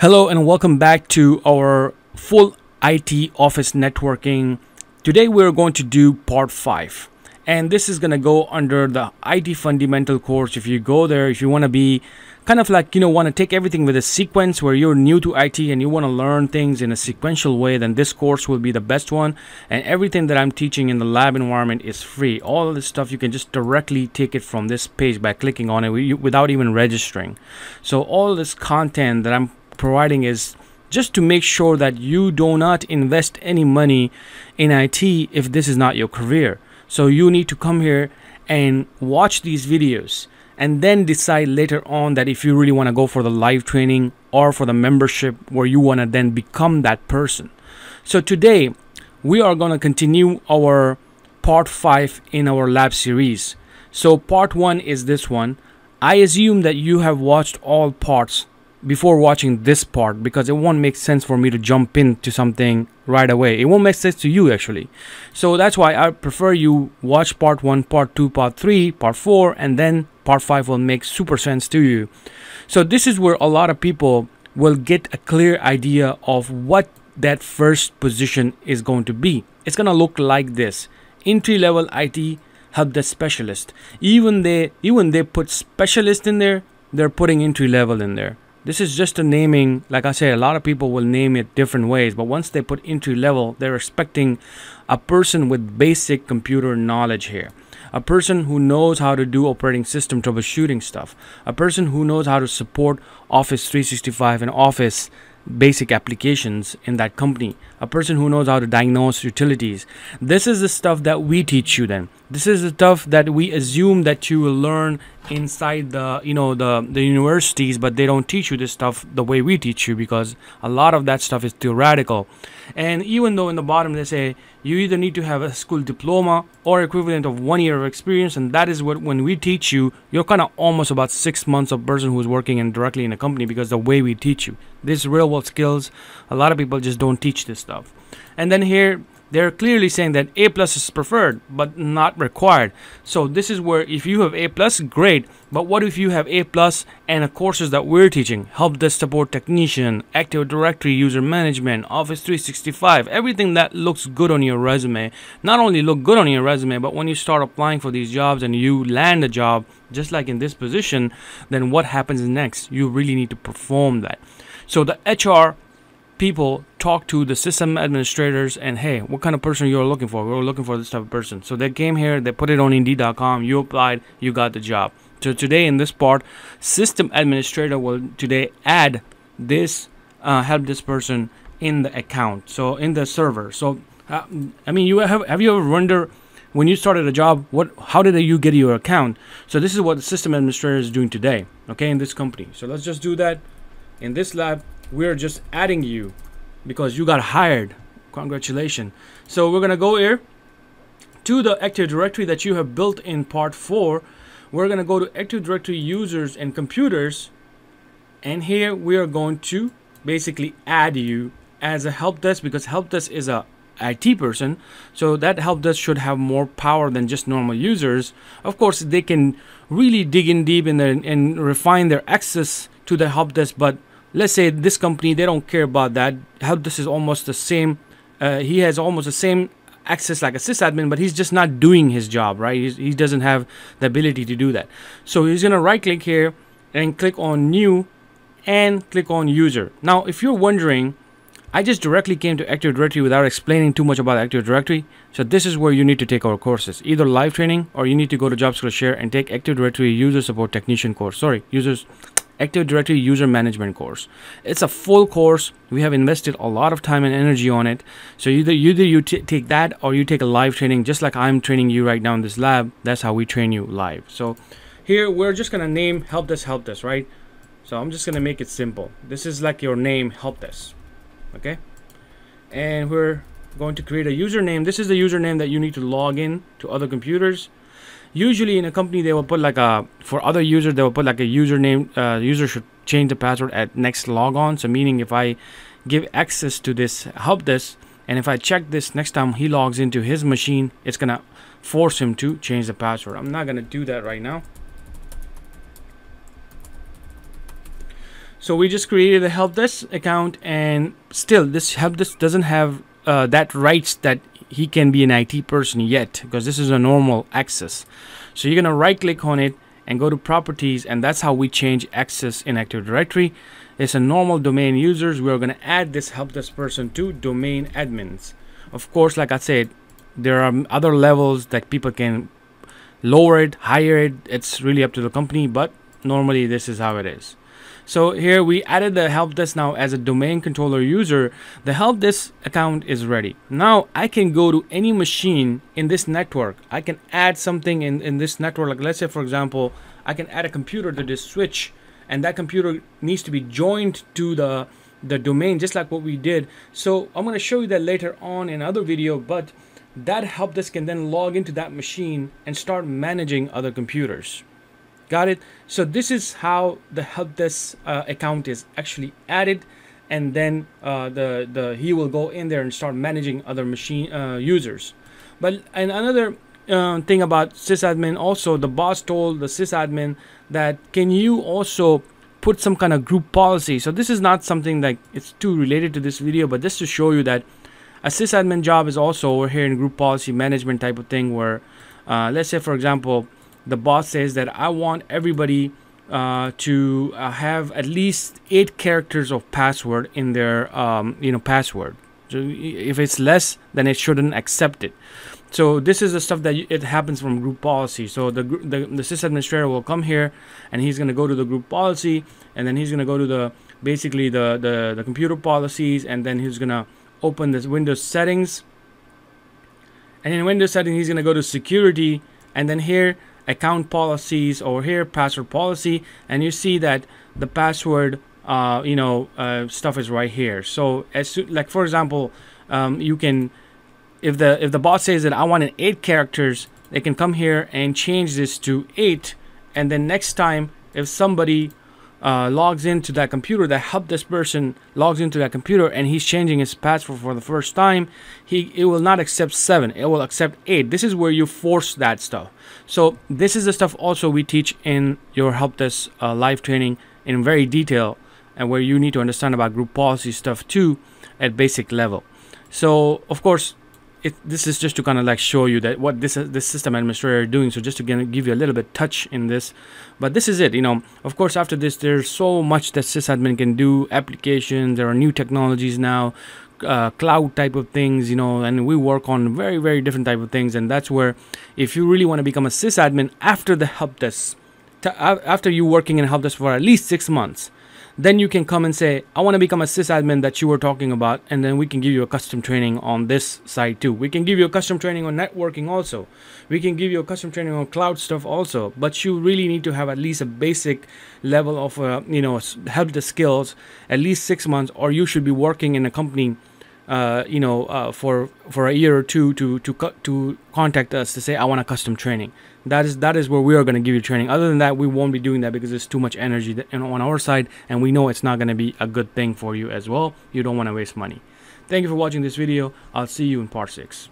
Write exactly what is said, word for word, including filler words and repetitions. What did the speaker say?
Hello and welcome back to our full I T office networking. Today we're going to do part five, and this is going to go under the I T fundamental course. If you go there, if you want to be kind of like, you know, want to take everything with a sequence where you're new to I T and you want to learn things in a sequential way, then this course will be the best one. And everything that I'm teaching in the lab environment is free. All of this stuff, you can just directly take it from this page by clicking on it without even registering. So all this content that I'm providing is just to make sure that you do not invest any money in I T if this is not your career. So you need to come here and watch these videos and then decide later on that if you really want to go for the live training or for the membership where you want to then become that person. So today we are going to continue our part five in our lab series. So part one is this one. I assume that you have watched all parts before watching this part, because it won't make sense for me to jump into something right away. It won't make sense to you actually. So that's why I prefer you watch part one, part two, part three, part four, and then part five will make super sense to you. So this is where a lot of people will get a clear idea of what that first position is going to be. It's going to look like this: entry level I T help desk specialist. Even they, even they put specialist in there, they're putting entry level in there. This is just a naming. Like I say, a lot of people will name it different ways, but once they put entry level, they're expecting a person with basic computer knowledge here. A person who knows how to do operating system troubleshooting stuff. A person who knows how to support Office three sixty-five and Office basic applications in that company. A person who knows how to diagnose utilities. This is the stuff that we teach you then. This is the stuff that we assume that you will learn inside the, you know, the, the universities, but they don't teach you this stuff the way we teach you, because a lot of that stuff is theoretical. And even though in the bottom they say you either need to have a school diploma or equivalent of one year of experience, and that is what when we teach you, you're kind of almost about six months of person who's working in directly in a company, because the way we teach you this real world skills, a lot of people just don't teach this stuff. And then here they're clearly saying that A plus is preferred but not required. So this is where if you have A plus, great. But what if you have A plus and the courses that we're teaching? Help desk support technician, Active Directory user management, Office three sixty-five. Everything that looks good on your resume. Not only look good on your resume, but when you start applying for these jobs and you land a job, just like in this position, then what happens next? You really need to perform that. So the H R people talk to the system administrators and, hey, what kind of person you're looking for? We're looking for this type of person. So they came here, they put it on Indeed dot com, you applied, you got the job. So today in this part, system administrator will today add this, uh, help this person in the account, so in the server. So uh, I mean, you have have you ever wondered when you started a job, what how did you get your account? So this is what the system administrator is doing today, okay, in this company. So let's just do that in this lab. We're just adding you because you got hired. Congratulations. So we're gonna go here to the Active Directory that you have built in part four. We're gonna go to Active Directory users and computers, and here we are going to basically add you as a help desk, because help desk is a I T person. So that help desk should have more power than just normal users. Of course, they can really dig in deep in their, and refine their access to the help desk, but let's say this company, they don't care about that. Help desk is almost the same. Uh, he has almost the same access like a sysadmin, but he's just not doing his job, right? He's, he doesn't have the ability to do that. So he's going to right click here and click on new and click on user. Now, if you're wondering, I just directly came to Active Directory without explaining too much about Active Directory. So this is where you need to take our courses, either live training or you need to go to Jobskillshare and take Active Directory user support technician course. Sorry, users. Active Directory user management course. It's a full course. We have invested a lot of time and energy on it. So either either you t take that or you take a live training, just like I'm training you right now in this lab. That's how we train you live. So here we're just gonna name help desk help desk, right? So I'm just gonna make it simple. This is like your name, help desk, okay? And we're going to create a username. This is the username that you need to log in to other computers. Usually in a company, they will put like a, for other users, they will put like a username. Uh, user should change the password at next logon. So meaning if I give access to this help desk, and if I check this next time he logs into his machine, it's going to force him to change the password. I'm not going to do that right now. So we just created a help desk account, and still this help desk doesn't have uh, that rights that he can be an I T person yet, because this is a normal access. So you're gonna right click on it and go to properties, and that's how we change access in Active Directory. It's a normal domain users. We're gonna add this help desk person to domain admins. Of course, like I said, there are other levels that people can lower it, higher it. It's really up to the company, but normally this is how it is. So here we added the help desk now as a domain controller user. The help desk account is ready. Now I can go to any machine in this network. I can add something in, in this network. Like let's say, for example, I can add a computer to this switch, and that computer needs to be joined to the, the domain, just like what we did. So I'm gonna show you that later on in another video, but that help desk can then log into that machine and start managing other computers. Got it? So this is how the help desk uh, account is actually added, and then uh, the the he will go in there and start managing other machine uh, users. But and another uh, thing about sysadmin, also the boss told the sysadmin that can you also put some kind of group policy. So this is not something that it's too related to this video, but just to show you that a sysadmin job is also over here in group policy management type of thing, where uh, let's say, for example, the boss says that I want everybody uh, to uh, have at least eight characters of password in their, um, you know, password. So if it's less, then it shouldn't accept it. So this is the stuff that it happens from group policy. So the the, the sysadministrator will come here, and he's going to go to the group policy, and then he's going to go to the basically the, the the computer policies, and then he's going to open this Windows settings. And in Windows settings, he's going to go to security, and then here, account policies, over here password policy, and you see that the password uh, you know uh, stuff is right here. So as soon, like for example, um, you can, if the if the boss says that I want an eight characters, they can come here and change this to eight, and then next time if somebody uh, logs into that computer, that help desk person logs into that computer and he's changing his password for the first time, he it will not accept seven, it will accept eight. This is where you force that stuff. So this is the stuff also we teach in your help desk uh, live training in very detail, and where you need to understand about group policy stuff too at basic level. So of course, it, this is just to kind of like show you that what this is, this system administrator is doing. So just to give you a little bit touch in this, but this is it. You know, of course, after this, there's so much that sysadmin can do. Applications, there are new technologies now, uh, cloud type of things. You know, and we work on very very different type of things. And that's where, if you really want to become a sysadmin after the help desk, after you working in help desk for at least six months. Then you can come and say, I want to become a sysadmin that you were talking about, and then we can give you a custom training on this side too. We can give you a custom training on networking also. We can give you a custom training on cloud stuff also. But you really need to have at least a basic level of, uh, you know, help desk skills, at least six months, or you should be working in a company, uh, you know, uh, for for a year or two to to to contact us to say, I want a custom training. That is that is where we are going to give you training. Other than that, we won't be doing that because it's too much energy that, you know, on our side, and we know it's not going to be a good thing for you as well. You don't want to waste money. Thank you for watching this video. I'll see you in part six.